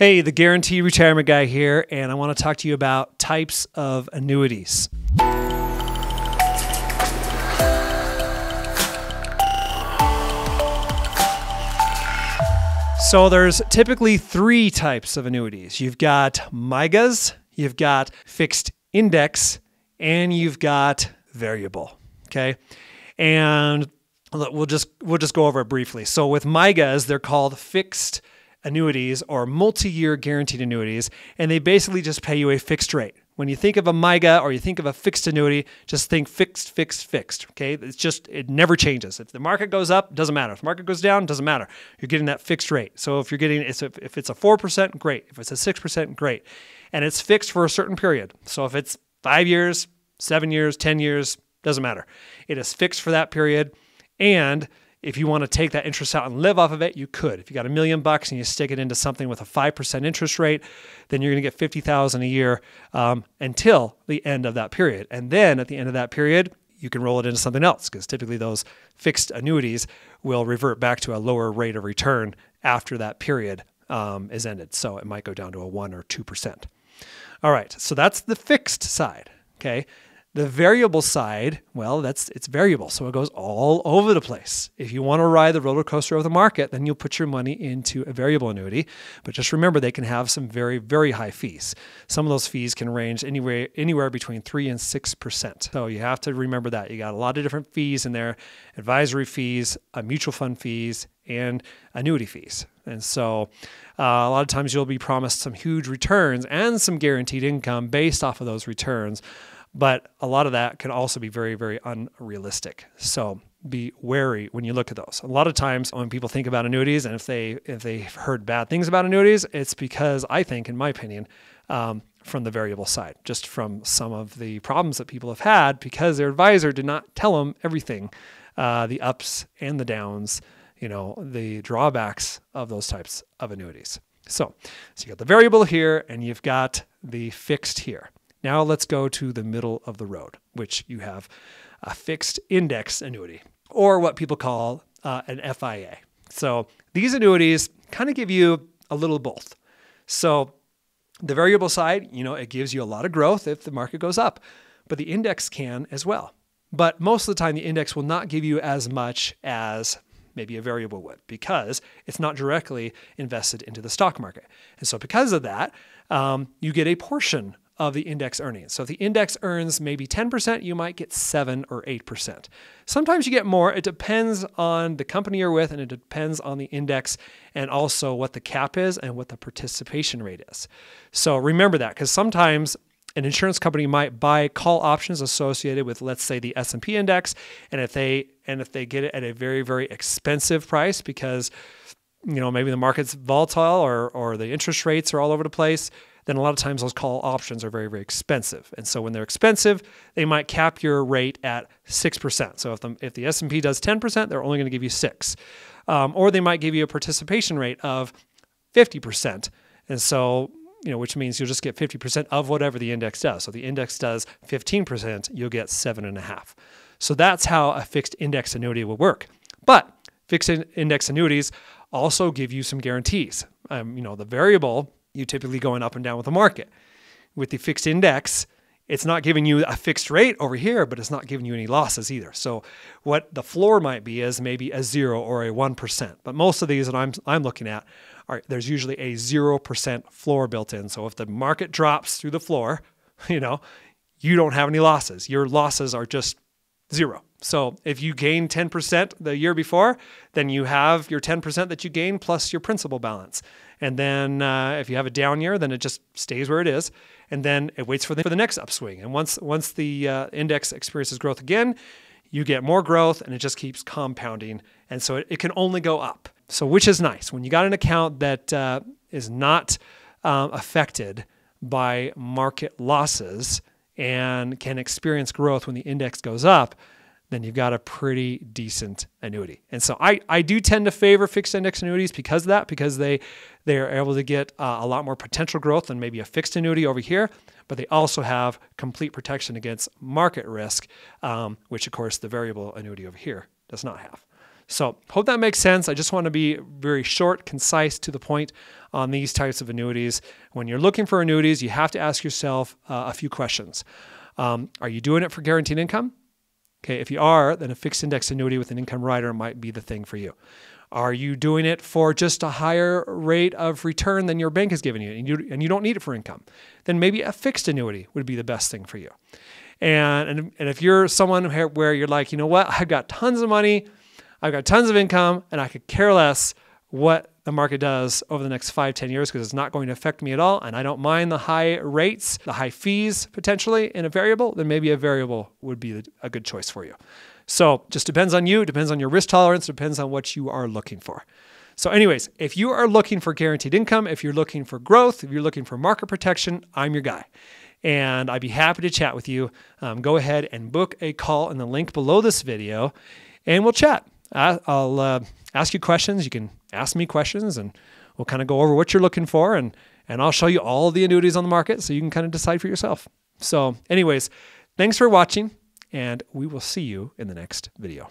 Hey, the Guaranteed Retirement Guy here, and I want to talk to you about types of annuities. So there's typically three types of annuities. You've got MYGAs, you've got fixed index, and you've got variable, okay? And we'll just go over it briefly. So with MYGAs, they're called fixed annuities or multi-year guaranteed annuities, and they basically just pay you a fixed rate. When you think of a MYGA or you think of a fixed annuity, just think fixed, fixed, fixed, okay? It's just, it never changes. If the market goes up, doesn't matter. If the market goes down, doesn't matter. You're getting that fixed rate. So if you're getting, if it's a 4%, great. If it's a 6%, great. And it's fixed for a certain period. So if it's 5 years, 7 years, 10 years, doesn't matter. It is fixed for that period. And if you want to take that interest out and live off of it, you could. If you got $1 million and you stick it into something with a 5% interest rate, then you're going to get $50,000 a year until the end of that period. And then at the end of that period, you can roll it into something else, because typically those fixed annuities will revert back to a lower rate of return after that period is ended. So it might go down to a 1% or 2%. All right, so that's the fixed side, okay? The variable side, well, it's variable, so it goes all over the place. If you want to ride the roller coaster of the market, then you'll put your money into a variable annuity. But just remember, they can have some very, very high fees. Some of those fees can range anywhere between 3% and 6%. So you have to remember that. You got a lot of different fees in there, advisory fees, mutual fund fees, and annuity fees. And so a lot of times you'll be promised some huge returns and some guaranteed income based off of those returns. But a lot of that can also be very, very unrealistic. So be wary when you look at those. A lot of times when people think about annuities, and if they've heard bad things about annuities, it's because I think, in my opinion, from the variable side, just from some of the problems that people have had because their advisor did not tell them everything, the ups and the downs, you know, the drawbacks of those types of annuities. So you got the variable here and you've got the fixed here. Now let's go to the middle of the road, which you have a fixed index annuity, or what people call an FIA. So these annuities kind of give you a little of both. So the variable side, you know, it gives you a lot of growth if the market goes up, but the index can as well. But most of the time the index will not give you as much as maybe a variable would, because it's not directly invested into the stock market. And so because of that, you get a portion of the index earnings. So if the index earns maybe 10%, you might get 7 or 8%. Sometimes you get more. It depends on the company you're with, and it depends on the index and also what the cap is and what the participation rate is. So remember that, because sometimes an insurance company might buy call options associated with, let's say, the S&P index, and if they get it at a very, very expensive price because, you know, maybe the market's volatile or the interest rates are all over the place, then a lot of times those call options are very, very expensive. And so when they're expensive, they might cap your rate at 6%. So if the S&P does 10%, they're only going to give you 6%. Or they might give you a participation rate of 50%. And so, you know, which means you'll just get 50% of whatever the index does. So the index does 15%, you'll get 7.5%. So that's how a fixed index annuity will work. But fixed index annuities also give you some guarantees. You know, the variable, you typically going up and down with the market. With the fixed index, it's not giving you a fixed rate over here, but it's not giving you any losses either. So what the floor might be is maybe a 0 or a 1%. But most of these that I'm looking at are, there's usually a 0% floor built in. So if the market drops through the floor, you know, you don't have any losses. Your losses are just 0. So if you gain 10% the year before, then you have your 10% that you gain plus your principal balance. And then if you have a down year, then it just stays where it is. And then it waits for the next upswing. And once the index experiences growth again, you get more growth, and it just keeps compounding. And so it can only go up. So which is nice. When you got an account that is not affected by market losses and can experience growth when the index goes up, then you've got a pretty decent annuity. And so I do tend to favor fixed index annuities because of that, because they are able to get a lot more potential growth than maybe a fixed annuity over here, but they also have complete protection against market risk, which of course the variable annuity over here does not have. So hope that makes sense. I just want to be very short, concise, to the point on these types of annuities. When you're looking for annuities, you have to ask yourself a few questions. Are you doing it for guaranteed income? Okay, if you are, then a fixed index annuity with an income rider might be the thing for you. Are you doing it for just a higher rate of return than your bank is giving you, and you don't need it for income? Then maybe a fixed annuity would be the best thing for you. And if you're someone where you're like, you know what, I've got tons of money, I've got tons of income, and I could care less what the market does over the next 5–10 years because it's not going to affect me at all, and I don't mind the high rates, the high fees potentially in a variable, then maybe a variable would be a good choice for you. So just depends on you, depends on your risk tolerance, depends on what you are looking for. So anyways, if you are looking for guaranteed income, if you're looking for growth, if you're looking for market protection, I'm your guy. And I'd be happy to chat with you. Go ahead and book a call in the link below this video and we'll chat. I'll ask you questions. You can ask me questions and we'll kind of go over what you're looking for, and I'll show you all the annuities on the market so you can kind of decide for yourself. So anyways, thanks for watching. And we will see you in the next video.